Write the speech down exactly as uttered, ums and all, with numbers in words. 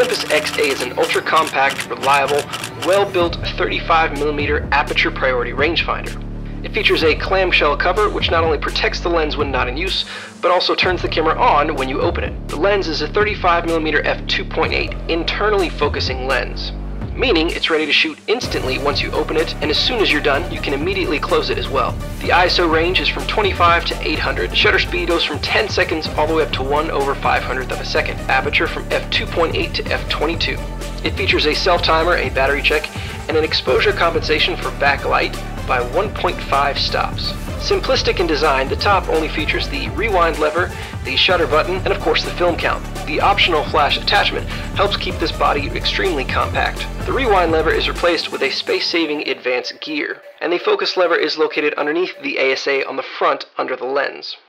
Olympus X A is an ultra-compact, reliable, well-built thirty-five millimeter aperture priority rangefinder. It features a clamshell cover which not only protects the lens when not in use, but also turns the camera on when you open it. The lens is a thirty-five millimeter f two point eight internally focusing lens, meaning it's ready to shoot instantly once you open it, and as soon as you're done, you can immediately close it as well. The I S O range is from twenty-five to eight hundred. Shutter speed goes from ten seconds all the way up to one over five hundredth of a second. Aperture from f two point eight to f twenty-two. It features a self-timer, a battery check, and an exposure compensation for backlight by one point five stops. Simplistic in design, the top only features the rewind lever, the shutter button, and of course the film count. The optional flash attachment helps keep this body extremely compact. The rewind lever is replaced with a space-saving advanced gear, and the focus lever is located underneath the A S A on the front under the lens.